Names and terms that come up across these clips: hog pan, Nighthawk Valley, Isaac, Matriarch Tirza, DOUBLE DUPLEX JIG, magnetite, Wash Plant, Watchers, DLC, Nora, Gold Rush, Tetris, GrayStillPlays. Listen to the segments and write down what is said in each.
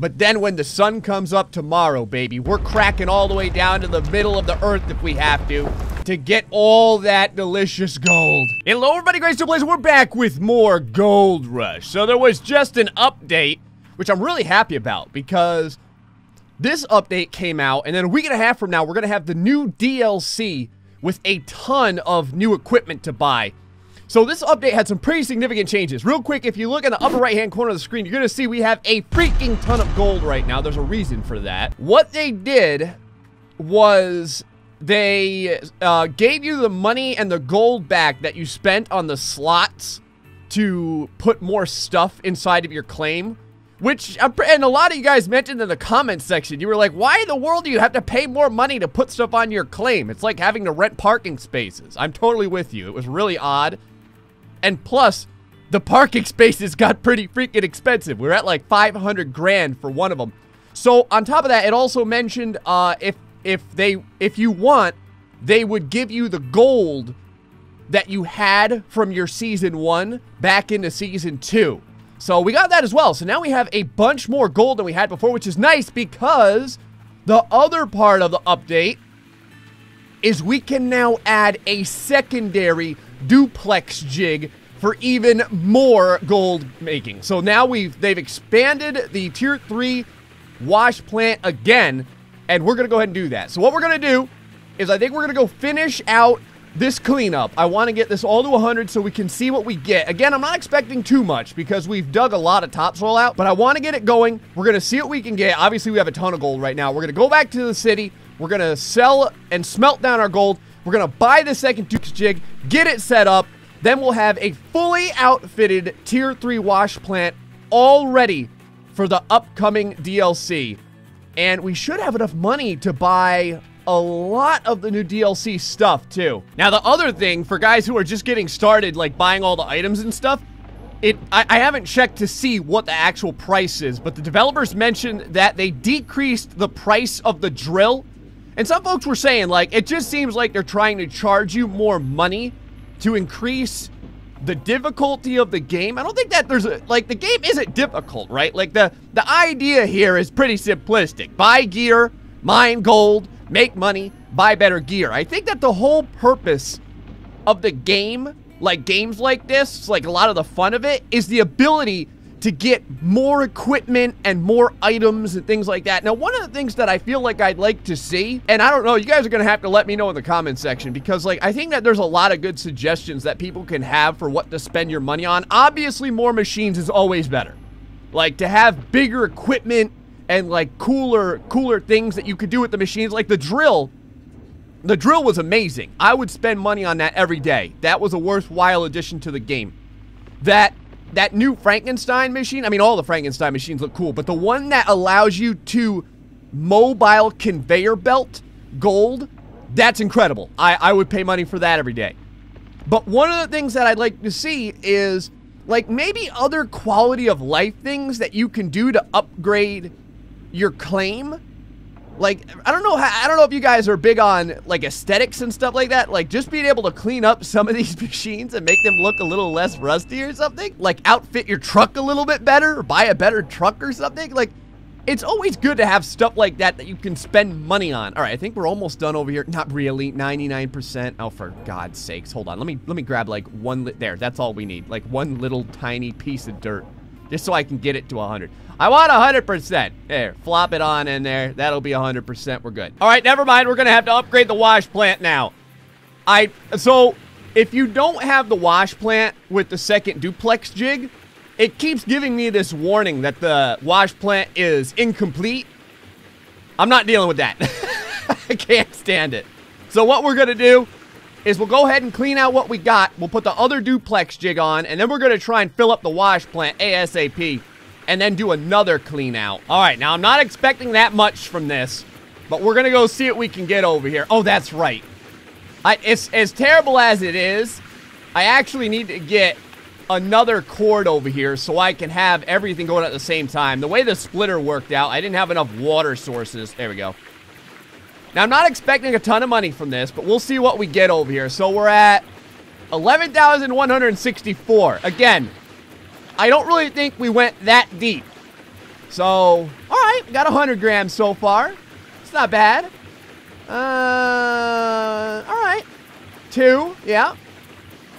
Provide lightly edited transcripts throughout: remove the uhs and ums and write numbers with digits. But then when the sun comes up tomorrow, baby, we're cracking all the way down to the middle of the earth if we have to get all that delicious gold. Hello everybody, GrayStillPlays, we're back with more Gold Rush. So there was just an update, which I'm really happy about, because this update came out, and then a week and a half from now, we're gonna have the new DLC with a ton of new equipment to buy. So this update had some pretty significant changes. Real quick, if you look in the upper right-hand corner of the screen, you're gonna see we have a freaking ton of gold right now. There's a reason for that. What they did was they gave you the money and the gold back that you spent on the slots to put more stuff inside of your claim, which, and a lot of you guys mentioned in the comments section, you were like, why in the world do you have to pay more money to put stuff on your claim? It's like having to rent parking spaces. I'm totally with you. It was really odd. And plus, the parking spaces got pretty freaking expensive. We're at like 500 grand for one of them. So on top of that, it also mentioned if you want, they would give you the gold that you had from your season 1 back into season 2. So we got that as well. So now we have a bunch more gold than we had before, which is nice because the other part of the update is we can now add a secondary duplex jig for even more gold making. So now they've expanded the tier 3 wash plant again, and we're gonna go ahead and do that. So what we're gonna do is I think we're gonna go finish out this cleanup. I want to get this all to 100 so we can see what we get. Again, I'm not expecting too much because we've dug a lot of topsoil out, but I want to get it going. We're going to see what we can get. Obviously, we have a ton of gold right now. We're going to go back to the city. We're going to sell and smelt down our gold. We're going to buy the second duplex jig, get it set up. Then we'll have a fully outfitted tier 3 wash plant all ready for the upcoming DLC. And we should have enough money to buy a lot of the new DLC stuff too. Now the other thing for guys who are just getting started, like buying all the items and stuff, I haven't checked to see what the actual price is, but the developers mentioned that they decreased the price of the drill. And some folks were saying, like, it just seems like they're trying to charge you more money to increase the difficulty of the game. I don't think that there's the game isn't difficult, right? Like the idea here is pretty simplistic. Buy gear, mine gold, make money, buy better gear. I think that the whole purpose of the game, like games like this, like a lot of the fun of it, is the ability to get more equipment and more items and things like that. Now, one of the things that I feel like I'd like to see, and I don't know, you guys are gonna have to let me know in the comment section, because like I think that there's a lot of good suggestions that people can have for what to spend your money on. Obviously, more machines is always better. Like to have bigger equipment and like cooler things that you could do with the machines. Like the drill was amazing. I would spend money on that every day. That was a worthwhile addition to the game. That new Frankenstein machine, I mean all the Frankenstein machines look cool, but the one that allows you to mobile conveyor belt gold, that's incredible. I would pay money for that every day. But one of the things that I'd like to see is like maybe other quality of life things that you can do to upgrade your claim. Like I don't know if you guys are big on like aesthetics and stuff like that, like just being able to clean up some of these machines and make them look a little less rusty or something, like outfit your truck a little bit better or buy a better truck or something. Like it's always good to have stuff like that that you can spend money on. All right, I think we're almost done over here. Not really, 99%. Oh, for God's sakes, hold on. Let me grab like there, that's all we need. Like one little tiny piece of dirt. Just so I can get it to 100. I want 100%. There, flop it on in there. That'll be 100%. We're good. All right, never mind. We're going to have to upgrade the wash plant now. So if you don't have the wash plant with the second duplex jig, it keeps giving me this warning that the wash plant is incomplete. I'm not dealing with that. I can't stand it. So what we're going to do is we'll go ahead and clean out what we got. We'll put the other duplex jig on, and then we're going to try and fill up the wash plant ASAP, and then do another clean out. All right, now I'm not expecting that much from this, but we're going to go see what we can get over here. Oh, that's right. It's as terrible as it is, I actually need to get another cord over here so I can have everything going at the same time. The way the splitter worked out, I didn't have enough water sources. There we go. Now, I'm not expecting a ton of money from this, but we'll see what we get over here. So we're at 11,164. Again, I don't really think we went that deep. So, all right, we got 100 grams so far. It's not bad. All right. 2, yeah.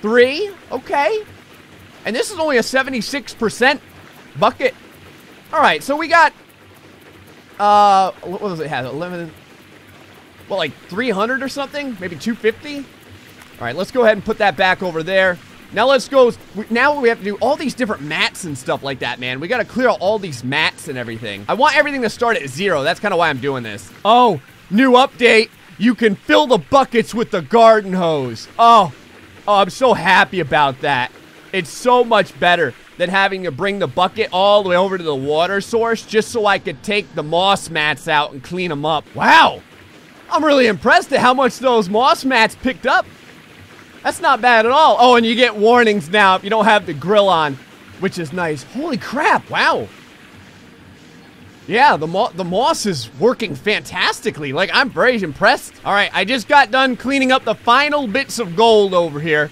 3, okay. And this is only a 76% bucket. All right, so we got, what does it have? 11, well, like 300 or something? Maybe 250? All right, let's go ahead and put that back over there. Now let's go, now we have to do all these different mats and stuff like that, man. We got to clear out all these mats and everything. I want everything to start at 0. That's kind of why I'm doing this. Oh, new update. You can fill the buckets with the garden hose. Oh, I'm so happy about that. It's so much better than having to bring the bucket all the way over to the water source just so I could take the moss mats out and clean them up. Wow, I'm really impressed at how much those moss mats picked up. That's not bad at all. Oh, and you get warnings now if you don't have the grill on, which is nice. Holy crap, wow. Yeah, the moss is working fantastically. Like, I'm very impressed. All right, I just got done cleaning up the final bits of gold over here.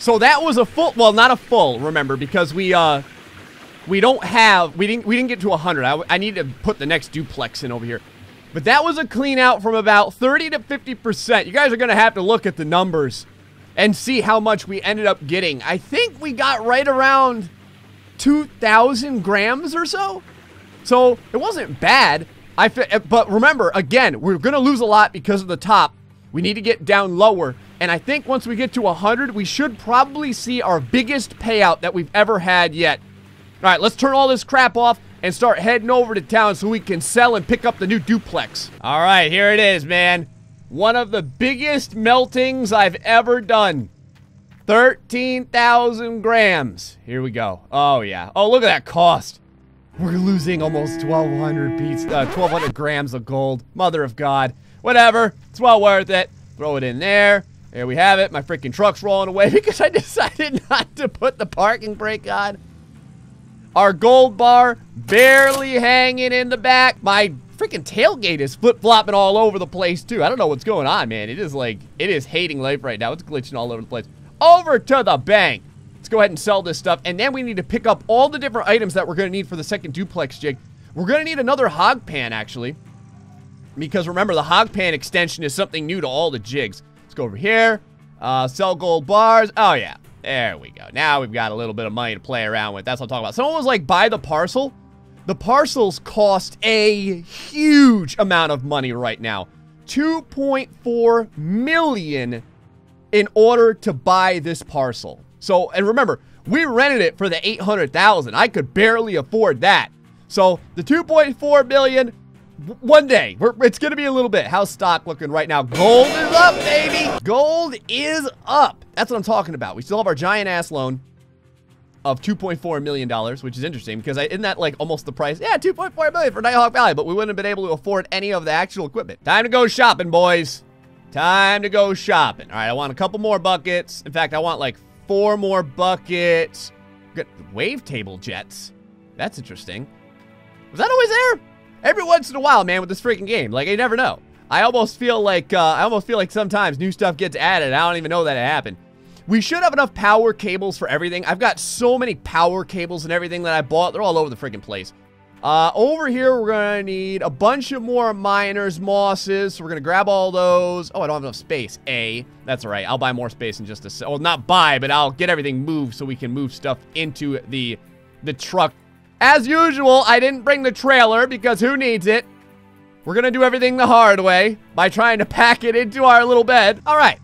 So that was a full, well, not a full, remember, because we didn't get to 100. I need to put the next duplex in over here. But that was a clean out from about 30 to 50%. You guys are gonna have to look at the numbers and see how much we ended up getting. I think we got right around 2,000 grams or so. So it wasn't bad. But remember, again, we're gonna lose a lot because of the top. We need to get down lower. And I think once we get to 100, we should probably see our biggest payout that we've ever had yet. All right, let's turn all this crap off and start heading over to town so we can sell and pick up the new duplex. All right, here it is, man. One of the biggest meltings I've ever done. 13,000 grams. Here we go. Oh, yeah. Oh, look at that cost. We're losing almost 1,200 grams of gold. Mother of God. Whatever. It's well worth it. Throw it in there. There we have it. My freaking truck's rolling away because I decided not to put the parking brake on. Our gold bar barely hanging in the back. My freaking tailgate is flip-flopping all over the place, too. I don't know what's going on, man. It is like, it is hating life right now. It's glitching all over the place. Over to the bank. Let's go ahead and sell this stuff. And then we need to pick up all the different items that we're going to need for the second duplex jig. We're going to need another hog pan, actually. Because remember, the hog pan extension is something new to all the jigs. Let's go over here. Sell gold bars. Oh, yeah. There we go. Now we've got a little bit of money to play around with. That's what I'm talking about. Someone was like, buy the parcel. The parcels cost a huge amount of money right now. 2.4 million in order to buy this parcel. So, and remember, we rented it for the 800,000. I could barely afford that. So the 2.4 million, one day, it's gonna be a little bit. How's stock looking right now? Gold is up, baby. Gold is up. That's what I'm talking about. We still have our giant ass loan of $2.4 million, which is interesting because isn't that like almost the price? Yeah, $2.4 million for Nighthawk Valley, but we wouldn't have been able to afford any of the actual equipment. Time to go shopping, boys. Time to go shopping. All right, I want a couple more buckets. In fact, I want like 4 more buckets. Got wavetable jets. That's interesting. Was that always there? Every once in a while, man, with this freaking game. Like, you never know. I almost feel like sometimes new stuff gets added. I don't even know that it happened. We should have enough power cables for everything. I've got so many power cables and everything that I bought. They're all over the freaking place. Over here, we're going to need a bunch of more miners, mosses. So we're going to grab all those. Oh, I don't have enough space. That's all right. I'll buy more space in just a second. Well, not buy, but I'll get everything moved so we can move stuff into the truck. As usual, I didn't bring the trailer because who needs it? We're going to do everything the hard way by trying to pack it into our little bed. All right.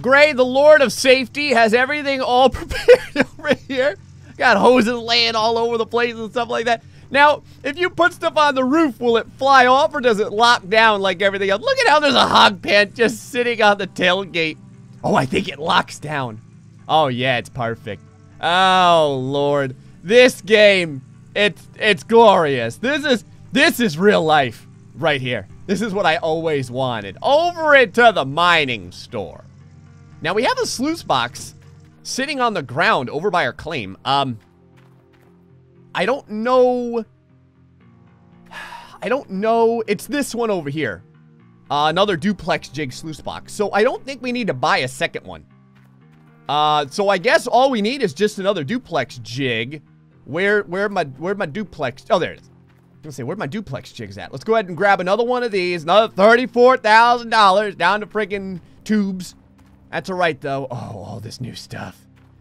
Gray, the Lord of Safety, has everything all prepared over here. Got hoses laying all over the place and stuff like that. Now, if you put stuff on the roof, will it fly off or does it lock down like everything else? Look at how there's a hog pan just sitting on the tailgate. Oh, I think it locks down. Oh, yeah, it's perfect. Oh, Lord. This game... It's glorious. This is real life right here. This is what I always wanted. Over it to the mining store. Now we have a sluice box sitting on the ground over by our claim. I don't know. It's this one over here. Another duplex jig sluice box. So I don't think we need to buy a second one. So I guess all we need is just another duplex jig. Where'd my duplex? Oh, there it is. gonna say, where'd my duplex jigs at? Let's go ahead and grab another one of these. Another $34,000 down to freaking tubes. That's all right, though. Oh, all this new stuff.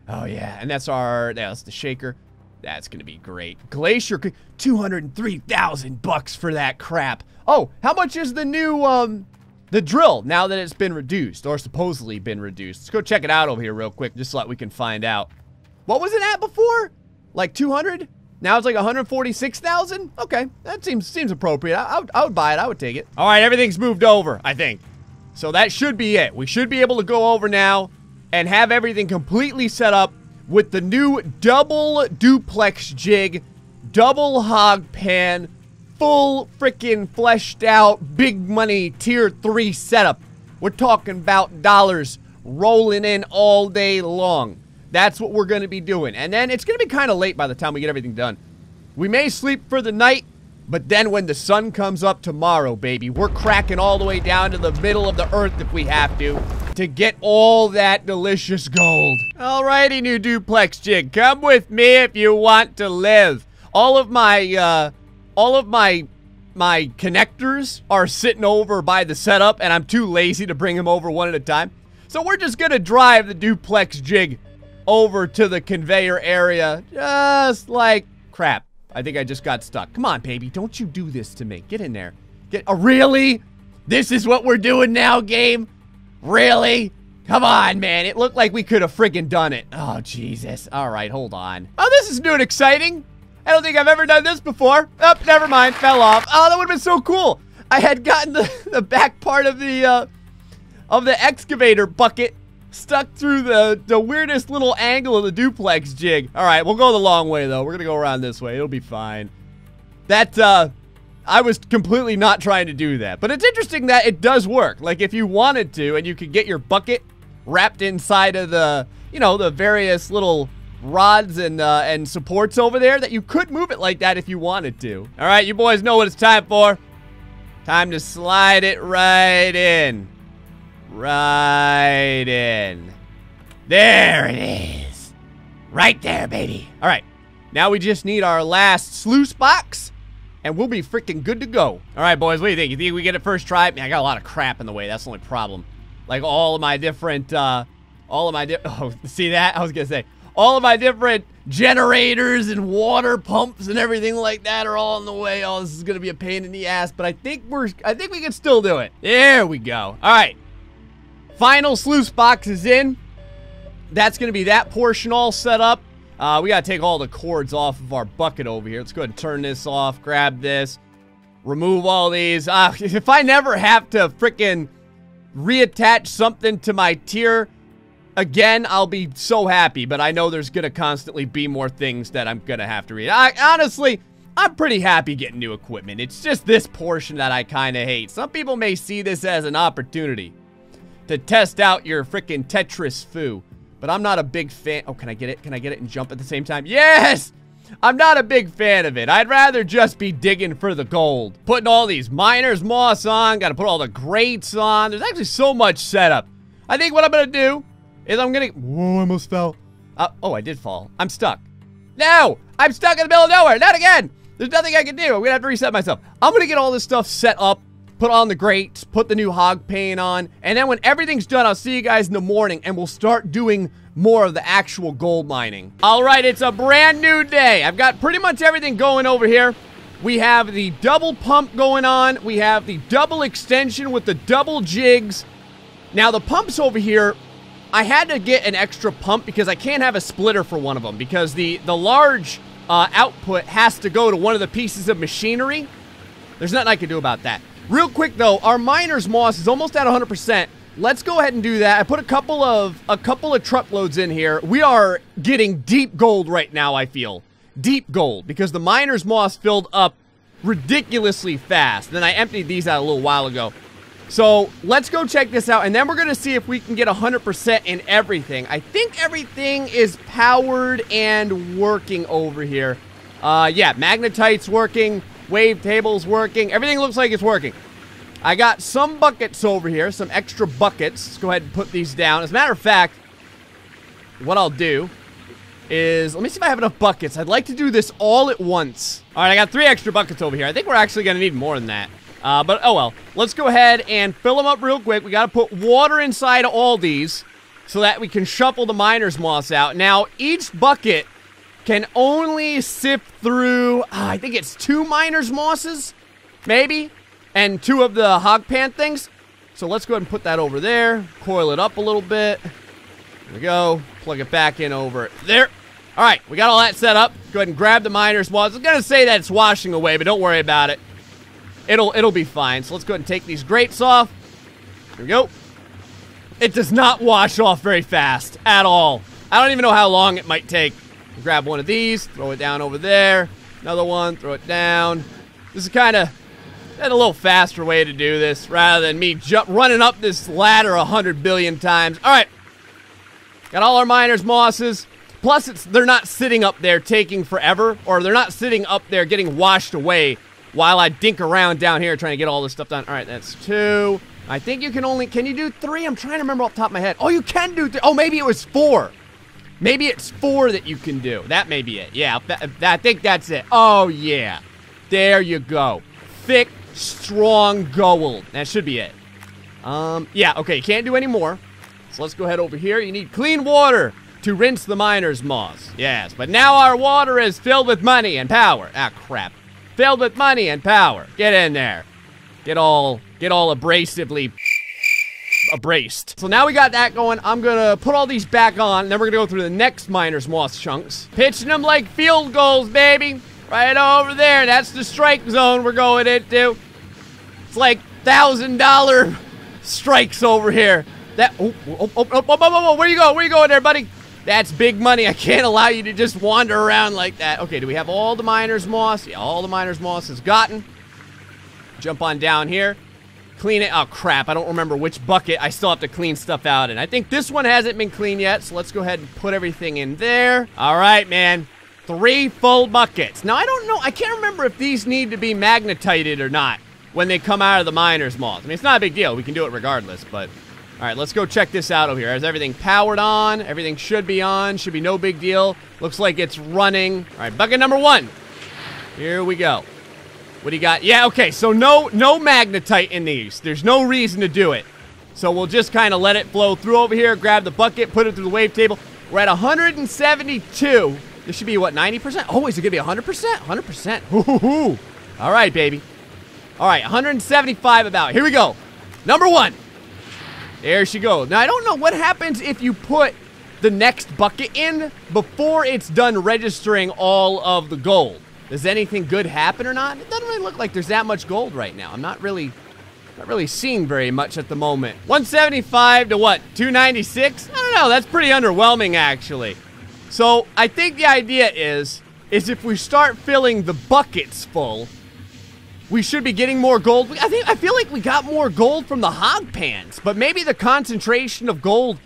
Oh, yeah. And that's our, that's the shaker. That's gonna be great. Glacier, $203,000 for that crap. Oh, how much is the new, the drill now that it's been reduced, or supposedly been reduced? Let's go check it out over here real quick, just so that we can find out. What was it at before? Like 200? Now it's like 146,000? Okay, that seems appropriate. I would buy it. I would take it. All right, everything's moved over, I think. So that should be it. We should be able to go over now and have everything completely set up with the new double duplex jig, double hog pan, full freaking fleshed out big money tier 3 setup. We're talking about dollars rolling in all day long. That's what we're going to be doing. And then it's going to be kind of late by the time we get everything done. We may sleep for the night, but then when the sun comes up tomorrow, baby, we're cracking all the way down to the middle of the earth if we have to get all that delicious gold. Alrighty, new duplex jig, come with me if you want to live. All of my connectors are sitting over by the setup, and I'm too lazy to bring them over one at a time. So we're just gonna drive the duplex jig over to the conveyor area, just like crap. I think I just got stuck. Come on, baby, don't you do this to me. Get in there. Oh, really? This is what we're doing now, game? Really? Come on, man. It looked like we could have friggin' done it. Oh, Jesus. All right, hold on. Oh, this is new and exciting. I don't think I've ever done this before. Oh, never mind, fell off. Oh, that would've been so cool. I had gotten the back part of the excavator bucket stuck through the weirdest little angle of the duplex jig. All right, we'll go the long way though. We're gonna go around this way, it'll be fine. That, I was completely not trying to do that, but it's interesting that it does work. Like if you wanted to, and you could get your bucket wrapped inside of the, you know, the various little rods and supports over there, that you could move it like that if you wanted to. All right, you boys know what it's time for. Time to slide it right in. Right in. There it is. Right there, baby. All right, now we just need our last sluice box, and we'll be freaking good to go. All right, boys, what do you think? You think we get it first try? Man, I got a lot of crap in the way. That's the only problem. Like oh, see that? I was gonna say, all of my different generators and water pumps and everything like that are all in the way. Oh, this is gonna be a pain in the ass, but I think we can still do it. There we go. All right, final sluice box is in. That's gonna be that portion all set up. We gotta take all the cords off of our bucket over here. Let's go ahead and turn this off, grab this, remove all these. If I never have to frickin' reattach something to my tier again, I'll be so happy, but I know there's gonna constantly be more things that I'm gonna have to read. Honestly, I'm pretty happy getting new equipment. It's just this portion that I kinda hate. Some people may see this as an opportunity to test out your freaking Tetris foo, but I'm not a big fan. Oh, can I get it? Can I get it and jump at the same time? Yes! I'm not a big fan of it. I'd rather just be digging for the gold. Putting all these miners moss on, gotta put all the grates on. There's actually so much setup. I think what I'm gonna do is I'm gonna, whoa, I almost fell. Oh, I did fall. I'm stuck. No, I'm stuck in the middle of nowhere. Not again. There's nothing I can do. I'm gonna have to reset myself. I'm gonna get all this stuff set up, put on the grates, put the new hog pan on, and then when everything's done, I'll see you guys in the morning, and we'll start doing more of the actual gold mining. All right, it's a brand new day. I've got pretty much everything going over here. We have the double pump going on. We have the double extension with the double jigs. Now, the pumps over here, I had to get an extra pump because I can't have a splitter for one of them, because the large output has to go to one of the pieces of machinery. There's nothing I can do about that. Real quick though, our miner's moss is almost at 100%. Let's go ahead and do that. I put a couple of truckloads in here. We are getting deep gold right now, I feel. Deep gold, because the miner's moss filled up ridiculously fast. Then I emptied these out a little while ago. So let's go check this out, and then we're gonna see if we can get 100% in everything. I think everything is powered and working over here. Yeah, magnetite's working, wave table's working, everything looks like it's working. I got some buckets over here, some extra buckets. Let's go ahead and put these down. As a matter of fact, what I'll do is, let me see if I have enough buckets. I'd like to do this all at once. All right, I got 3 extra buckets over here. I think we're actually gonna need more than that. But oh well, let's go ahead and fill them up real quick. We gotta put water inside all these so that we can shuffle the miner's moss out. Now, each bucket can only sift through, I think it's 2 miner's mosses, maybe, and 2 of the hog pan things. So let's go ahead and put that over there, coil it up a little bit. There we go, plug it back in over there. All right, we got all that set up. Go ahead and grab the miner's moss. I was gonna say that it's washing away, but don't worry about it. It'll be fine. So let's go ahead and take these grapes off. There we go. It does not wash off very fast at all. I don't even know how long it might take. Grab one of these, throw it down over there. Another one, throw it down. This is kind of a little faster way to do this rather than me running up this ladder 100 billion times. All right, got all our miner's mosses. Plus, they're not sitting up there taking forever, or they're not sitting up there getting washed away while I dink around down here trying to get all this stuff done. All right, that's 2. I think you can only, can you do 3? I'm trying to remember off the top of my head. Oh, you can do 3. Oh, maybe it was 4. Maybe it's 4 that you can do. That may be it. Yeah, I think that's it. Oh, yeah. There you go. Thick, strong gold. That should be it. Yeah, okay, can't do any more. So let's go ahead over here. You need clean water to rinse the miner's moss. Yes, but now our water is filled with money and power. Ah, crap. Filled with money and power. Get in there. Get all abrasively... abrased. So now we got that going. I'm gonna put all these back on, and then we're gonna go through the next miner's moss chunks. Pitching them like field goals, baby. Right over there. That's the strike zone we're going into. It's like $1,000 strikes over here. That, oh, where you go? Where you going there, buddy? That's big money. I can't allow you to just wander around like that. Okay, do we have all the miner's moss? Yeah, all the miner's moss is gotten. Jump on down here. Clean it. Oh, crap. I don't remember which bucket. I still have to clean stuff out. And I think this one hasn't been cleaned yet. So let's go ahead and put everything in there. All right, man. 3 full buckets. Now, I don't know. I can't remember if these need to be magnetited or not when they come out of the miner's moss. I mean, it's not a big deal. We can do it regardless. But all right, let's go check this out over here. Is everything powered on? Everything should be on. Should be no big deal. Looks like it's running. All right, bucket number 1. Here we go. What do you got? Yeah, okay, so no magnetite in these. There's no reason to do it. So we'll just kind of let it flow through over here, grab the bucket, put it through the wave table. We're at 172. This should be, what, 90%? Oh, is it going to be 100%? 100%. Woo-hoo-hoo. All right, baby. All right, 175 about. Here we go. Number 1. There she goes. Now, I don't know what happens if you put the next bucket in before it's done registering all of the gold. Does anything good happen or not? It doesn't really look like there's that much gold right now. I'm not really seeing very much at the moment. 175 to what, 296? I don't know, that's pretty underwhelming actually. So I think the idea is if we start filling the buckets full, we should be getting more gold. I feel like we got more gold from the hog pans, but maybe the concentration of gold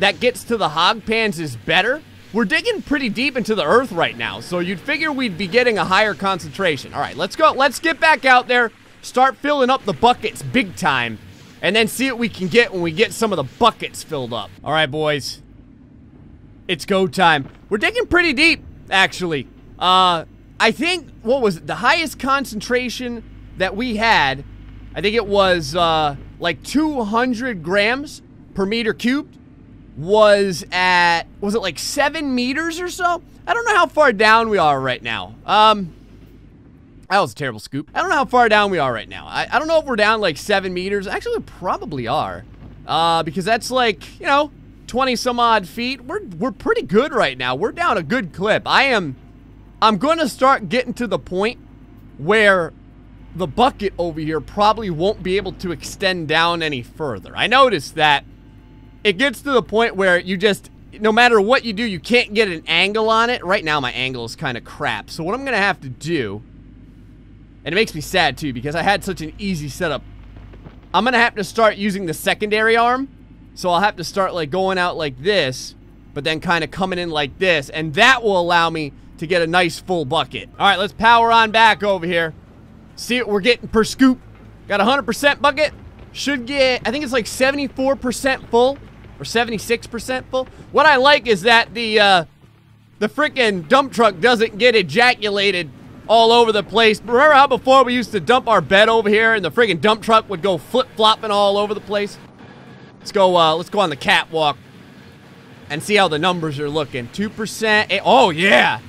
that gets to the hog pans is better. We're digging pretty deep into the earth right now, so you'd figure we'd be getting a higher concentration. All right, let's go. Let's get back out there, start filling up the buckets big time, and then see what we can get when we get some of the buckets filled up. All right, boys. It's go time. We're digging pretty deep, actually. I think, what was it? The highest concentration that we had, I think it was like 200 grams per meter cubed. Was it like 7 meters or so? I don't know how far down we are right now. That was a terrible scoop. I don't know how far down we are right now. I don't know if we're down like 7 meters. Actually, we probably are. Because that's like, you know, 20 some odd feet. We're pretty good right now. We're down a good clip. I'm gonna start getting to the point where the bucket over here probably won't be able to extend down any further. I noticed that. It gets to the point where you just, no matter what you do, you can't get an angle on it. Right now, my angle is kind of crap. So what I'm going to have to do, and it makes me sad too because I had such an easy setup. I'm going to have to start using the secondary arm. So I'll have to start like going out like this, but then kind of coming in like this. And that will allow me to get a nice full bucket. All right, let's power on back over here. See what we're getting per scoop. Got 100% bucket. Should get, I think it's like 74% full. Or 76% full. What I like is that the the freaking dump truck doesn't get ejaculated all over the place. Remember how before we used to dump our bed over here and the freaking dump truck would go flip-flopping all over the place? Let's go on the catwalk and see how the numbers are looking. 2%, oh yeah.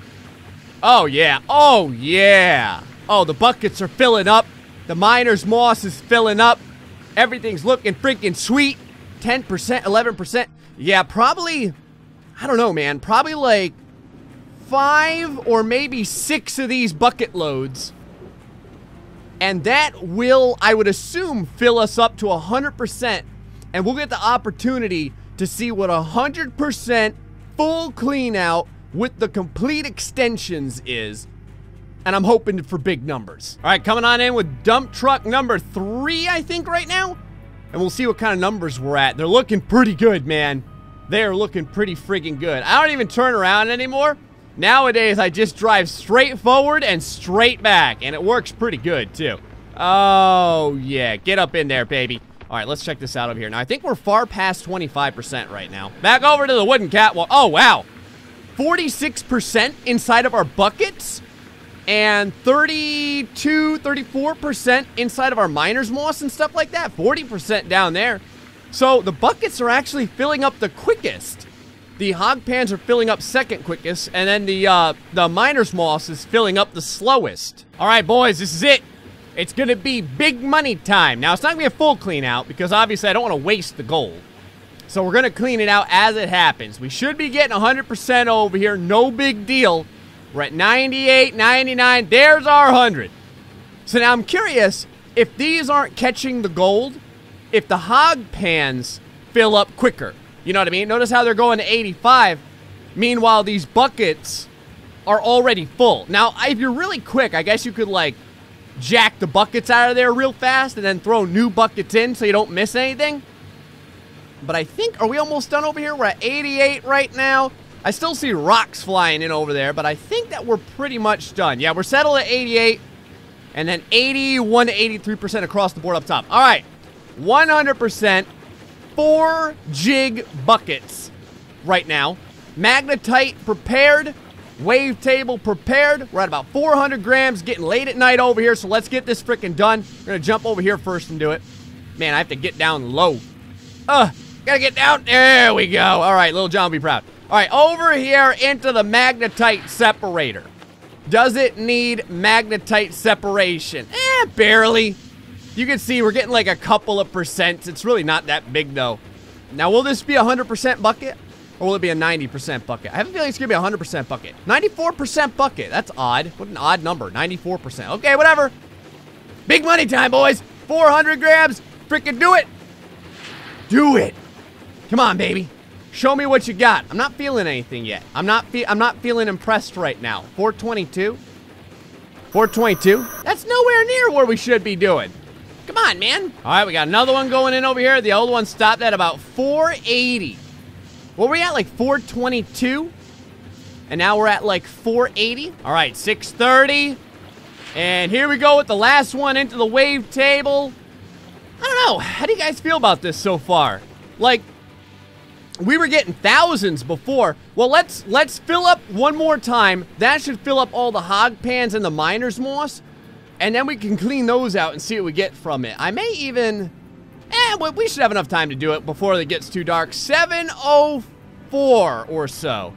Oh yeah, oh yeah. Oh, the buckets are filling up. The miner's moss is filling up. Everything's looking freaking sweet. 10%, 11%. Yeah, probably, I don't know, man. Probably like 5 or maybe 6 of these bucket loads. And that will, I would assume, fill us up to 100%. And we'll get the opportunity to see what 100% full clean out with the complete extensions is. And I'm hoping for big numbers. All right, coming on in with dump truck number 3, I think, right now. And we'll see what kind of numbers we're at. They're looking pretty good, man. They're looking pretty friggin' good. I don't even turn around anymore. Nowadays, I just drive straight forward and straight back. And it works pretty good, too. Oh, yeah. Get up in there, baby. All right, let's check this out over here. Now, I think we're far past 25% right now. Back over to the wooden catwalk. Oh, wow. 46% inside of our buckets. And 32, 34% inside of our miner's moss and stuff like that. 40% down there. So the buckets are actually filling up the quickest. The hog pans are filling up second quickest. And then the miner's moss is filling up the slowest. All right, boys, this is it. It's going to be big money time. Now, it's not going to be a full clean out because obviously I don't want to waste the gold. So we're going to clean it out as it happens. We should be getting 100% over here. No big deal. We're at 98, 99, there's our 100. So now I'm curious if these aren't catching the gold, if the hog pans fill up quicker. You know what I mean? Notice how they're going to 85. Meanwhile, these buckets are already full. Now, if you're really quick, I guess you could, like, jack the buckets out of there real fast and then throw new buckets in so you don't miss anything. But I think, are we almost done over here? We're at 88 right now. I still see rocks flying in over there, but I think that we're pretty much done. Yeah, we're settled at 88, and then 81 to 83% across the board up top. All right, 100%, 4 jig buckets right now. Magnetite prepared, wave table prepared. We're at about 400 grams, getting late at night over here, so let's get this freaking done. We're going to jump over here first and do it. Man, I have to get down low. Got to get down. There we go. All right, Little John will be proud. All right, over here into the magnetite separator. Does it need magnetite separation? Eh, barely. You can see we're getting like a couple of percents. It's really not that big, though. Now, will this be a 100% bucket? Or will it be a 90% bucket? I have a feeling it's going to be a 100% bucket. 94% bucket. That's odd. What an odd number. 94%. Okay, whatever. Big money time, boys. 400 grams. Freaking do it. Do it. Come on, baby. Show me what you got. I'm not feeling anything yet. I'm not feeling impressed right now. 422? 422? That's nowhere near where we should be doing. Come on, man. All right, we got another one going in over here. The old one stopped at about 480. What were we at, like 422? And now we're at like 480. All right, 630. And here we go with the last one into the wave table. I don't know. How do you guys feel about this so far? Like, we were getting thousands before. Well, let's fill up one more time. That should fill up all the hog pans and the miner's moss. And then we can clean those out and see what we get from it. I may even... we should have enough time to do it before it gets too dark. 704 or so.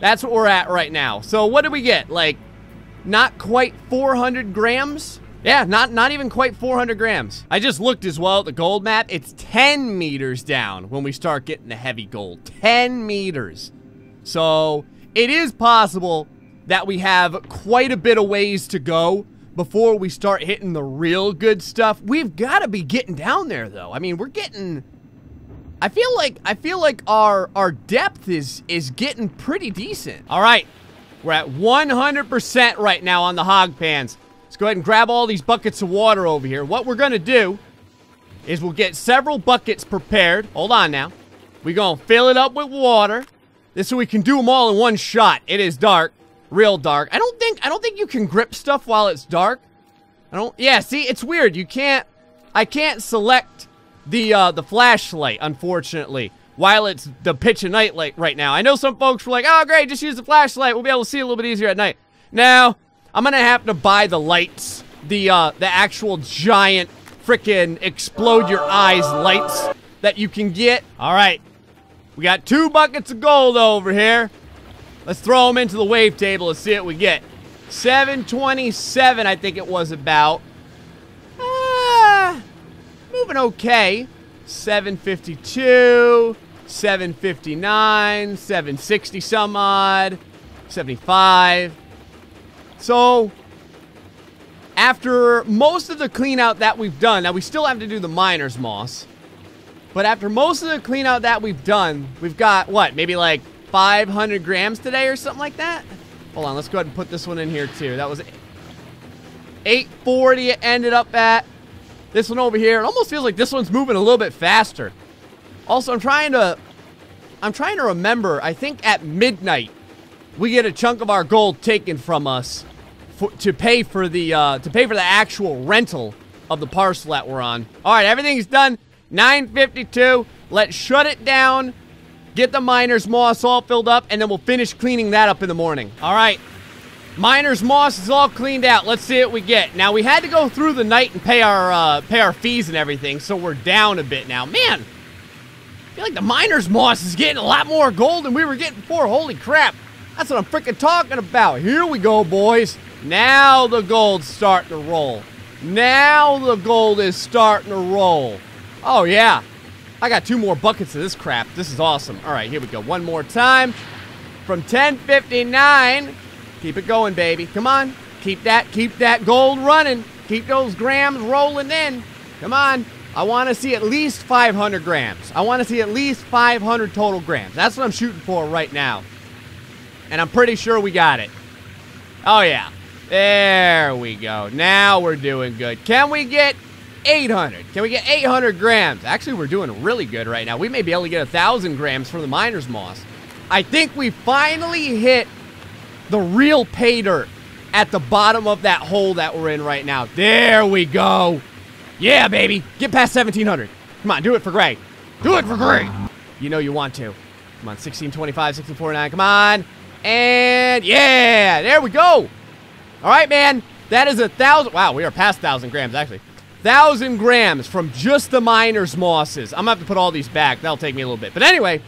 That's what we're at right now. So what did we get? Like, not quite 400 grams? Yeah, not even quite 400 grams. I just looked as well at the gold map. It's 10 meters down when we start getting the heavy gold. 10 meters. So it is possible that we have quite a bit of ways to go before we start hitting the real good stuff. We've got to be getting down there, though. I mean, we're getting... I feel like our depth is getting pretty decent. All right. We're at 100% right now on the hog pans. Let's go ahead and grab all these buckets of water over here. What we're going to do is we'll get several buckets prepared. Hold on now. We're going to fill it up with water. This so we can do them all in one shot. It is dark. Real dark. I don't think you can grip stuff while it's dark. Yeah, see, it's weird. I can't select the flashlight, unfortunately. while it's the pitch of night light right now. I know some folks were like, oh great, just use the flashlight, we'll be able to see a little bit easier at night. Now, I'm gonna have to buy the lights, the actual giant frickin' explode your eyes lights that you can get. All right, we got 2 buckets of gold over here. Let's throw them into the wave table and see what we get. 727, I think it was about. Moving okay. 752, 759, 760 some odd, 75. So, after most of the clean out that we've done, now we still have to do the miner's moss, but after most of the clean out that we've done, we've got, what, maybe like 500 grams today or something like that? Hold on, let's go ahead and put this one in here too. That was 840 it ended up at. This one over here, it almost feels like this one's moving a little bit faster. Also, I'm trying to remember, I think at midnight, we get a chunk of our gold taken from us to pay for the actual rental of the parcel that we're on. All right, everything's done. 9:52. Let's shut it down. Get the miner's moss all filled up, and then we'll finish cleaning that up in the morning. All right, miner's moss is all cleaned out. Let's see what we get. Now we had to go through the night and pay our fees and everything, so we're down a bit now. Man, I feel like the miner's moss is getting a lot more gold than we were getting before. Holy crap! That's what I'm freaking talking about. Here we go, boys. Now the gold's starting to roll. Now the gold is starting to roll. Oh yeah. I got 2 more buckets of this crap. This is awesome. All right, here we go. One more time. From 10:59. Keep it going, baby. Come on. Keep that gold running. Keep those grams rolling in. Come on. I want to see at least 500 grams. I want to see at least 500 total grams. That's what I'm shooting for right now. And I'm pretty sure we got it. Oh, yeah. There we go. Now we're doing good. Can we get 800? Can we get 800 grams? Actually, we're doing really good right now. We may be able to get 1,000 grams from the miner's moss. I think we finally hit the real pay dirt at the bottom of that hole that we're in right now. There we go. Yeah, baby. Get past 1,700. Come on, do it for Gray. Do it for Gray. You know you want to. Come on, 1625, 1649. Come on. And yeah, there we go. All right, man. That is 1,000. Wow, we are past 1,000 grams, actually. 1,000 grams from just the miner's mosses. I'm going to have to put all these back. That'll take me a little bit. But anyway,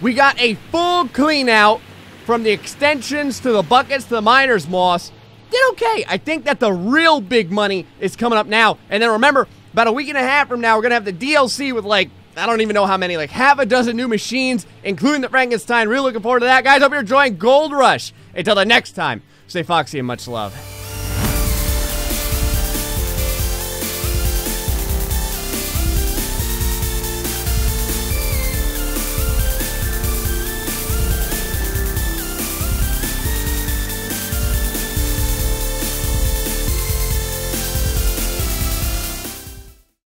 we got a full clean out from the extensions to the buckets to the miner's moss. Did okay. I think that the real big money is coming up now. And then remember, about a week and a half from now, we're going to have the DLC with like, I don't even know how many, like half a dozen new machines, including the Frankenstein. Really looking forward to that. Guys, hope you're enjoying Gold Rush. Until the next time, stay foxy and much love.